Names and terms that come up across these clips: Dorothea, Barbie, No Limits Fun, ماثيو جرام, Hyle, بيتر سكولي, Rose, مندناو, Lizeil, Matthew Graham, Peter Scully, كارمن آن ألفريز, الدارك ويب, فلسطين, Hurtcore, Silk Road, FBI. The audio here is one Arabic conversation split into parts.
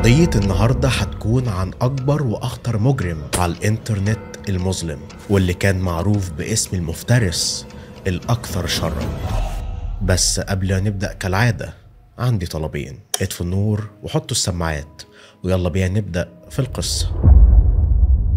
قضية النهاردة هتكون عن أكبر وأخطر مجرم على الإنترنت المظلم، واللي كان معروف باسم المفترس الأكثر شرًا. بس قبل ما نبدأ كالعادة عندي طلبين، اطفوا النور وحطوا السماعات ويلا بينا نبدأ في القصة.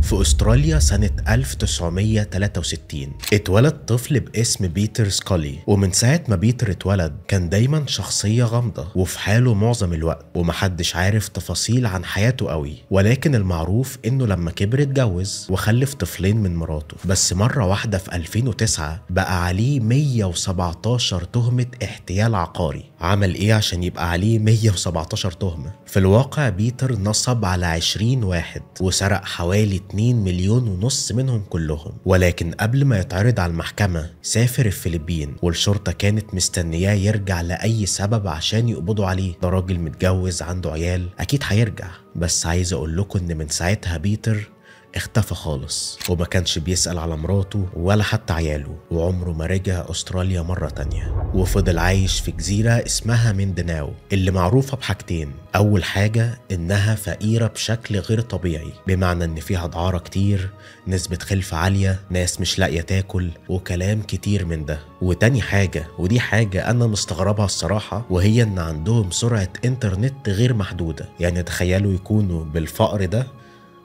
في أستراليا سنة 1963 اتولد طفل باسم بيتر سكولي، ومن ساعة ما بيتر اتولد كان دايما شخصية غامضة وفي حاله معظم الوقت، ومحدش عارف تفاصيل عن حياته قوي، ولكن المعروف انه لما كبر اتجوز وخلف طفلين من مراته. بس مرة واحدة في 2009 بقى عليه 117 تهمة احتيال عقاري. عمل ايه عشان يبقى عليه 117 تهمة؟ في الواقع بيتر نصب على 20 واحد وسرق حوالي 2.5 مليون منهم كلهم، ولكن قبل ما يتعرض على المحكمة سافر الفلبين، والشرطة كانت مستنياه يرجع لأي سبب عشان يقبضوا عليه. ده راجل متجوز عنده عيال، أكيد هيرجع. بس عايز أقول لكم إن من ساعتها بيتر اختفى خالص، وما كانش بيسأل على مراته ولا حتى عياله، وعمره ما رجع أستراليا مرة تانية، وفضل عايش في جزيرة اسمها مندناو اللي معروفة بحاجتين. أول حاجة إنها فقيرة بشكل غير طبيعي، بمعنى إن فيها دعارة كتير، نسبة خلف عالية، ناس مش لاقية تاكل، وكلام كتير من ده. وتاني حاجة، ودي حاجة أنا مستغربها الصراحة، وهي إن عندهم سرعة إنترنت غير محدودة. يعني تخيلوا يكونوا بالفقر ده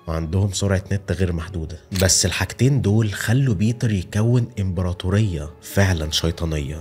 وعندهم سرعة نت غير محدودة. بس الحاجتين دول خلوا بيتر يكون إمبراطورية فعلا شيطانية،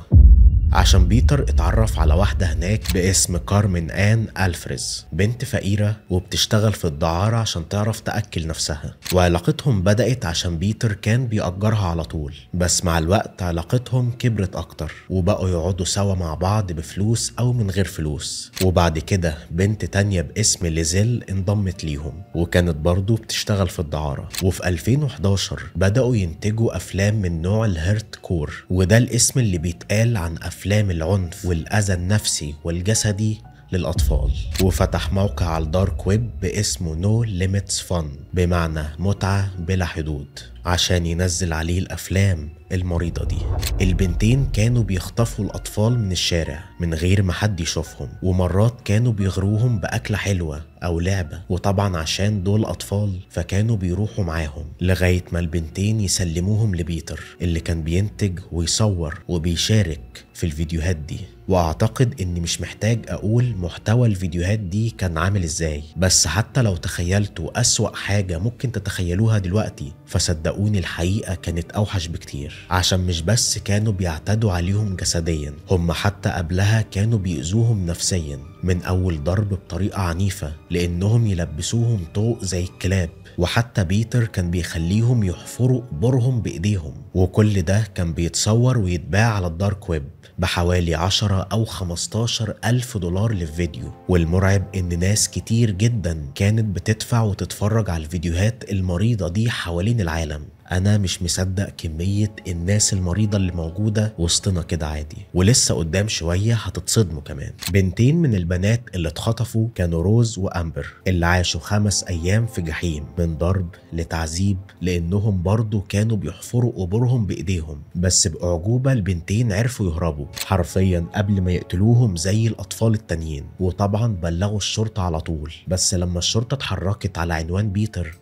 عشان بيتر اتعرف على واحدة هناك باسم كارمن آن ألفريز، بنت فقيرة وبتشتغل في الدعارة عشان تعرف تأكل نفسها. وعلاقتهم بدأت عشان بيتر كان بيأجرها على طول، بس مع الوقت علاقتهم كبرت أكتر وبقوا يقعدوا سوا مع بعض بفلوس أو من غير فلوس. وبعد كده بنت تانية باسم ليزيل انضمت ليهم، وكانت برضو بتشتغل في الدعارة. وفي 2011 بدأوا ينتجوا أفلام من نوع الهيرت كور، وده الاسم اللي بيتقال عن أفلام العنف والأذى النفسي والجسدي للأطفال. وفتح موقع على الدارك ويب باسمه No Limits Fun، بمعنى متعة بلا حدود، عشان ينزل عليه الأفلام المريضة دي. البنتين كانوا بيخطفوا الأطفال من الشارع من غير ما حد يشوفهم، ومرات كانوا بيغروهم بأكلة حلوة أو لعبة، وطبعا عشان دول أطفال فكانوا بيروحوا معاهم، لغاية ما البنتين يسلموهم لبيتر اللي كان بينتج ويصور وبيشارك في الفيديوهات دي. وأعتقد إني مش محتاج أقول محتوى الفيديوهات دي كان عامل إزاي، بس حتى لو تخيلتوا أسوأ حاجة ممكن تتخيلوها دلوقتي فصدقوني الحقيقة كانت أوحش بكتير، عشان مش بس كانوا بيعتدوا عليهم جسديا، هم حتى قبلها كانوا بيؤذوهم نفسيا، من أول ضرب بطريقة عنيفة لأنهم يلبسوهم طوق زي الكلاب، وحتى بيتر كان بيخليهم يحفروا قبورهم بإيديهم. وكل ده كان بيتصور ويتباع على الدارك ويب بحوالي 10 أو 15 ألف دولار للفيديو. والمرعب إن ناس كتير جدا كانت بتدفع وتتفرج على الفيديوهات المريضة دي حوالين العالم. أنا مش مصدق كمية الناس المريضة اللي موجودة وسطنا كده عادي، ولسه قدام شوية هتتصدموا كمان. بنتين من البنات اللي اتخطفوا كانوا روز وأمبر، اللي عاشوا 5 أيام في جحيم من ضرب لتعذيب، لأنهم برضو كانوا بيحفروا قبورهم بإيديهم. بس بأعجوبة البنتين عرفوا يهربوا حرفيا قبل ما يقتلوهم زي الأطفال التانيين، وطبعا بلغوا الشرطة على طول. بس لما الشرطة اتحركت على عنوان بيتر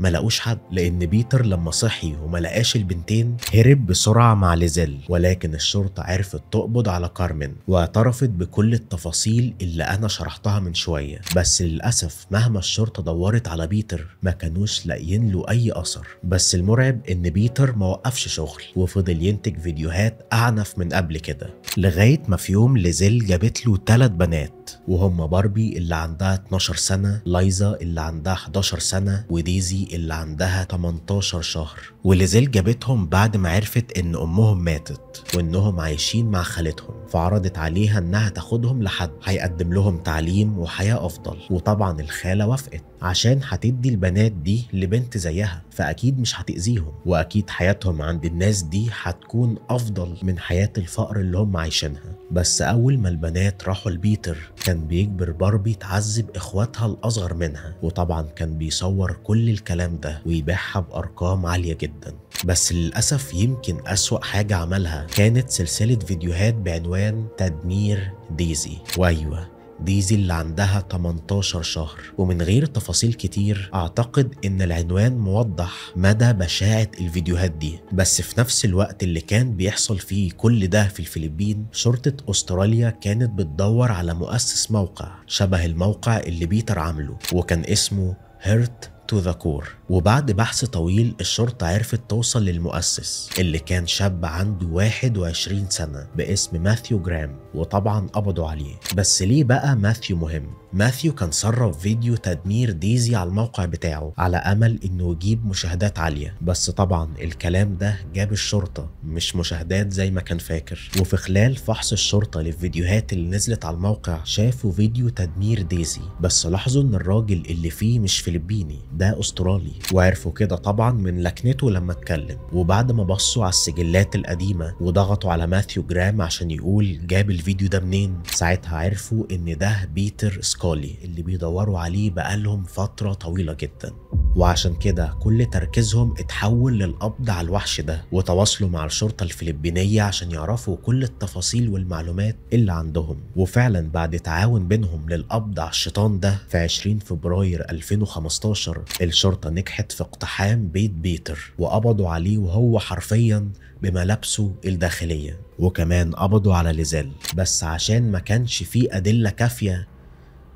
ما لقوش حد، لأن بيتر لما صحي وما لقاش البنتين هرب بسرعة مع ليزيل. ولكن الشرطة عرفت تقبض على كارمن واعترفت بكل التفاصيل اللي أنا شرحتها من شوية. بس للأسف مهما الشرطة دورت على بيتر ما كانوش لاقيين له أي أثر. بس المرعب إن بيتر ما وقفش شغل وفضل ينتج فيديوهات أعنف من قبل كده، لغاية ما في يوم ليزيل جابت له 3 بنات، وهم باربي اللي عندها 12 سنة، لايزا اللي عندها 11 سنة، وديزي اللي عندها 18 شهر. وليزيل جابتهم بعد ما عرفت ان امهم ماتت وانهم عايشين مع خالتهم، فعرضت عليها انها تاخدهم لحد هيقدم لهم تعليم وحياة افضل. وطبعا الخالة وافقت عشان هتدي البنات دي لبنت زيها، فاكيد مش هتأذيهم، واكيد حياتهم عند الناس دي هتكون افضل من حياة الفقر اللي هم عايشينها. بس اول ما البنات راحوا لبيتر كان بيجبر باربي تعذب اخواتها الاصغر منها، وطبعا كان بيصور كل الكلام ده ويبيعها بارقام عالية جدا. بس للاسف يمكن اسوأ حاجة عملها كانت سلسلة فيديوهات بعنوان تدمير دايزي، وايوه دايزي اللي عندها 18 شهر. ومن غير تفاصيل كتير اعتقد ان العنوان موضح مدى بشاعة الفيديوهات دي. بس في نفس الوقت اللي كان بيحصل فيه كل ده في الفلبين، شرطة استراليا كانت بتدور على مؤسس موقع شبه الموقع اللي بيتر عامله، وكان اسمه هيرت تو ذا كور. وبعد بحث طويل الشرطة عرفت توصل للمؤسس اللي كان شاب عنده 21 سنة باسم ماثيو جرام، وطبعا قبضوا عليه. بس ليه بقى ماثيو مهم؟ ماثيو كان سرب فيديو تدمير دايزي على الموقع بتاعه على امل انه يجيب مشاهدات عالية، بس طبعا الكلام ده جاب الشرطة مش مشاهدات زي ما كان فاكر. وفي خلال فحص الشرطة للفيديوهات اللي نزلت على الموقع شافوا فيديو تدمير دايزي، بس لاحظوا ان الراجل اللي فيه مش فلبيني، ده استرالي، وعرفوا كده طبعا من لكنته لما اتكلم. وبعد ما بصوا على السجلات القديمة وضغطوا على ماثيو جرام عشان يقول جاب الفيديو ده منين، ساعتها عرفوا ان ده بيتر سكولي اللي بيدوروا عليه بقالهم فترة طويلة جدا. وعشان كده كل تركيزهم اتحول للقبض على الوحش ده، وتواصلوا مع الشرطة الفلبينية عشان يعرفوا كل التفاصيل والمعلومات اللي عندهم. وفعلا بعد تعاون بينهم للقبض على الشيطان ده في 20 فبراير 2015 الشرطة نجحت في اقتحام بيت بيتر وقبضوا عليه وهو حرفيا بملابسه الداخلية، وكمان قبضوا على ليزيل، بس عشان ما كانش فيه أدلة كافية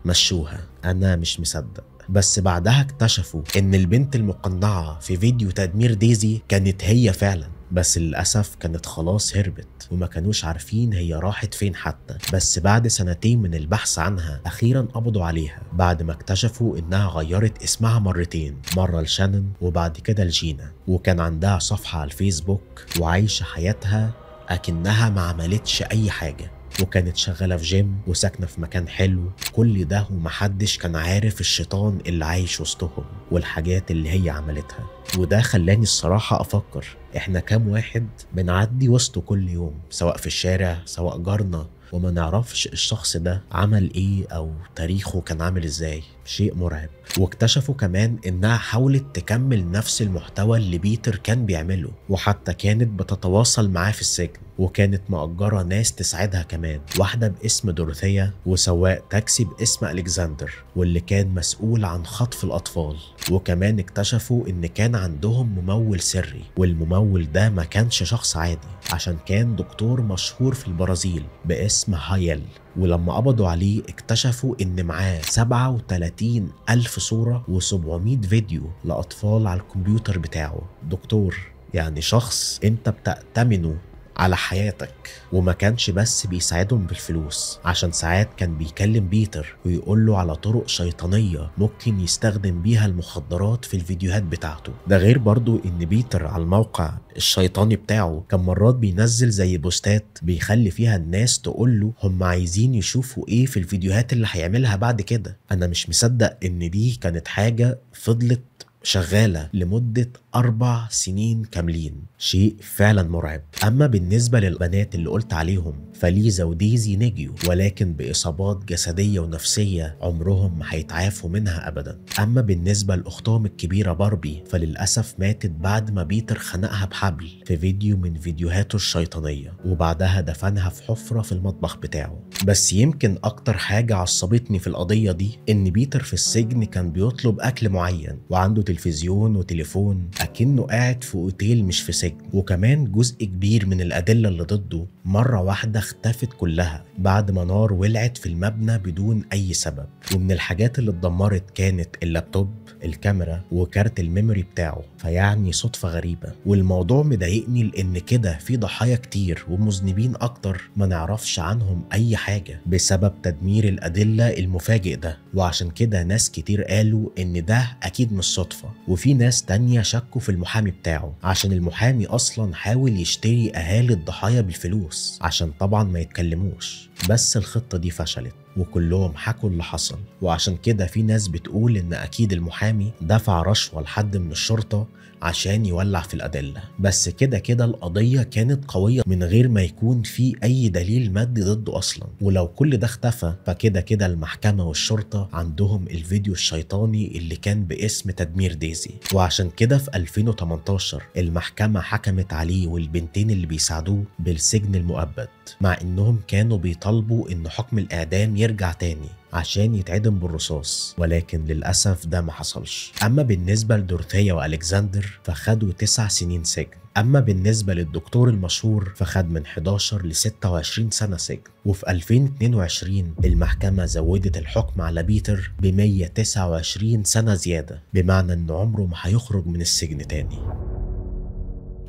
مشوها. أنا مش مصدق. بس بعدها اكتشفوا إن البنت المقنعة في فيديو تدمير دايزي كانت هي فعلا، بس للأسف كانت خلاص هربت وما كانوش عارفين هي راحت فين حتى. بس بعد سنتين من البحث عنها أخيرا قبضوا عليها بعد ما اكتشفوا إنها غيرت اسمها مرتين، مرة لشانون وبعد كده لجينا، وكان عندها صفحة على الفيسبوك وعايشة حياتها أكنها ما عملتش أي حاجة، وكانت شغالة في جيم وساكنة في مكان حلو. كل ده ومحدش كان عارف الشيطان اللي عايش وسطهم والحاجات اللي هي عملتها. وده خلاني الصراحة أفكر، إحنا كام واحد بنعدي وسطه كل يوم، سواء في الشارع سواء جارنا، وما نعرفش الشخص ده عمل ايه او تاريخه كان عامل ازاي. شيء مرعب. واكتشفوا كمان انها حاولت تكمل نفس المحتوى اللي بيتر كان بيعمله، وحتى كانت بتتواصل معاه في السجن، وكانت مأجرة ناس تساعدها كمان، واحدة باسم دوروثيا وسواق تاكسي باسم ألكسندر واللي كان مسؤول عن خطف الأطفال. وكمان اكتشفوا ان كان عندهم ممول سري، والممول ده ما كانش شخص عادي، عشان كان دكتور مشهور في البرازيل باسم هايل. ولما قبضوا عليه اكتشفوا ان معاه 37,000 صورة و700 فيديو لأطفال على الكمبيوتر بتاعه. دكتور يعني شخص انت بتأتمنه على حياتك. وما كانش بس بيساعدهم بالفلوس، عشان ساعات كان بيكلم بيتر ويقوله على طرق شيطانية ممكن يستخدم بيها المخدرات في الفيديوهات بتاعته. ده غير برضو ان بيتر على الموقع الشيطاني بتاعه كان مرات بينزل زي بوستات بيخلي فيها الناس تقوله هم عايزين يشوفوا ايه في الفيديوهات اللي هيعملها بعد كده. انا مش مصدق ان دي كانت حاجة فضلت شغالة لمدة 4 سنين كاملين. شيء فعلا مرعب. أما بالنسبة للبنات اللي قلت عليهم فليزا ودايزي نجيوا، ولكن بإصابات جسدية ونفسية عمرهم ما هيتعافوا منها أبدا. أما بالنسبة لأختهم الكبيرة باربي فللأسف ماتت بعد ما بيتر خنقها بحبل في فيديو من فيديوهاته الشيطانية، وبعدها دفنها في حفرة في المطبخ بتاعه. بس يمكن أكتر حاجة عصبتني في القضية دي إن بيتر في السجن كان بيطلب أكل معين، وعنده تلفزيون وتليفون أكنه قاعد في أوتيل مش في سجن. وكمان جزء كبير من الأدلة اللي ضده مرة واحدة اختفت كلها بعد ما نار ولعت في المبنى بدون أي سبب. ومن الحاجات اللي اتدمرت كانت اللابتوب، الكاميرا، وكارت الميموري بتاعه، فيعني صدفة غريبة. والموضوع مضايقني لأن كده في ضحايا كتير ومذنبين أكتر ما نعرفش عنهم أي حاجة بسبب تدمير الأدلة المفاجئ ده. وعشان كده ناس كتير قالوا إن ده أكيد مش صدفة، وفي ناس تانية شكوا في المحامي بتاعه عشان المحامي أصلا حاول يشتري أهالي الضحايا بالفلوس عشان طبعا ما يتكلموش. بس الخطة دي فشلت وكلهم حكوا اللي حصل. وعشان كده في ناس بتقول ان اكيد المحامي دفع رشوة لحد من الشرطة عشان يولع في الأدلة. بس كده كده القضية كانت قوية من غير ما يكون في أي دليل مادي ضده أصلا، ولو كل ده اختفى فكده كده المحكمة والشرطة عندهم الفيديو الشيطاني اللي كان باسم تدمير دايزي. وعشان كده في 2018 المحكمة حكمت عليه والبنتين اللي بيساعدوه بالسجن المؤبد. مع انهم كانوا بيطالبوا ان حكم الاعدام يرجع تاني عشان يتعدم بالرصاص، ولكن للاسف ده ما حصلش. اما بالنسبه لدورثيا والكسندر فخدوا 9 سنين سجن، اما بالنسبه للدكتور المشهور فخد من 11 ل 26 سنه سجن. وفي 2022 المحكمه زودت الحكم على بيتر ب 129 سنه زياده، بمعنى ان عمره ما هيخرج من السجن تاني.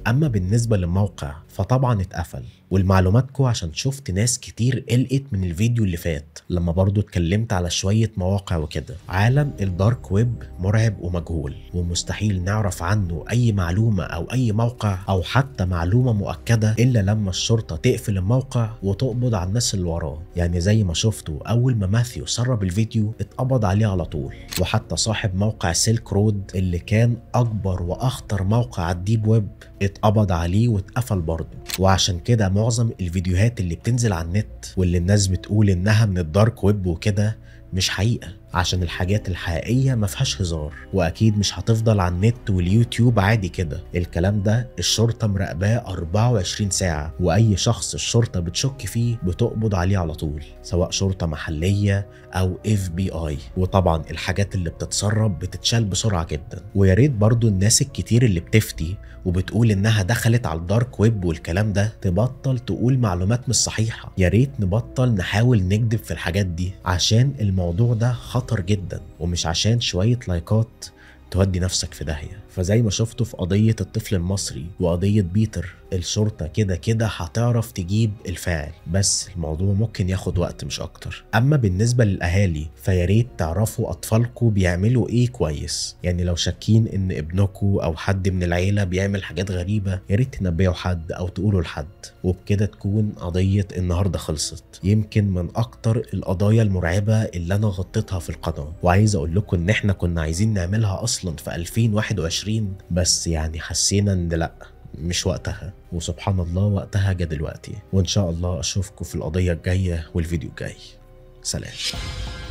اما بالنسبه للموقع فطبعا اتقفل، والمعلوماتكم عشان شفت ناس كتير قلقت من الفيديو اللي فات لما برضو اتكلمت على شويه مواقع وكده. عالم الدارك ويب مرعب ومجهول، ومستحيل نعرف عنه اي معلومه او اي موقع او حتى معلومه مؤكده الا لما الشرطه تقفل الموقع وتقبض على الناس اللي وراه. يعني زي ما شفتوا اول ما ماثيو سرب الفيديو اتقبض عليه على طول، وحتى صاحب موقع سيلك رود اللي كان اكبر واخطر موقع على الديب ويب اتقبض عليه واتقفل برضه. وعشان كده معظم الفيديوهات اللي بتنزل على النت واللي الناس بتقول انها من الدارك ويب وكده مش حقيقه، عشان الحاجات الحقيقيه ما فيهاش هزار، واكيد مش هتفضل على النت واليوتيوب عادي كده. الكلام ده الشرطه مراقباه 24 ساعه، واي شخص الشرطه بتشك فيه بتقبض عليه على طول، سواء شرطه محليه او FBI. وطبعا الحاجات اللي بتتسرب بتتشال بسرعه جدا. ويا ريت برضو الناس الكتير اللي بتفتي وبتقول انها دخلت على الدارك ويب والكلام ده تبطل تقول معلومات مش صحيحه. يا ريت نبطل نحاول نكذب في الحاجات دي، عشان الموضوع ده خطر جدا، ومش عشان شوية لايكات تودي نفسك في داهية. فزي ما شفتوا في قضية الطفل المصري وقضية بيتر، الشرطة كده كده هتعرف تجيب الفاعل، بس الموضوع ممكن ياخد وقت مش أكتر. أما بالنسبة للأهالي فياريت تعرفوا أطفالكوا بيعملوا إيه كويس، يعني لو شاكين إن ابنكوا أو حد من العيلة بيعمل حاجات غريبة ياريت تنبهوا حد أو تقولوا لحد. وبكده تكون قضية النهاردة خلصت، يمكن من أكتر القضايا المرعبة اللي أنا غطيتها في القناة. وعايز أقول لكم إن إحنا كنا عايزين نعملها أصلا في 2021، بس يعني حسينا إن لأ مش وقتها، وسبحان الله وقتها جه دلوقتي. وإن شاء الله أشوفكم في القضية الجاية والفيديو الجاي. سلام.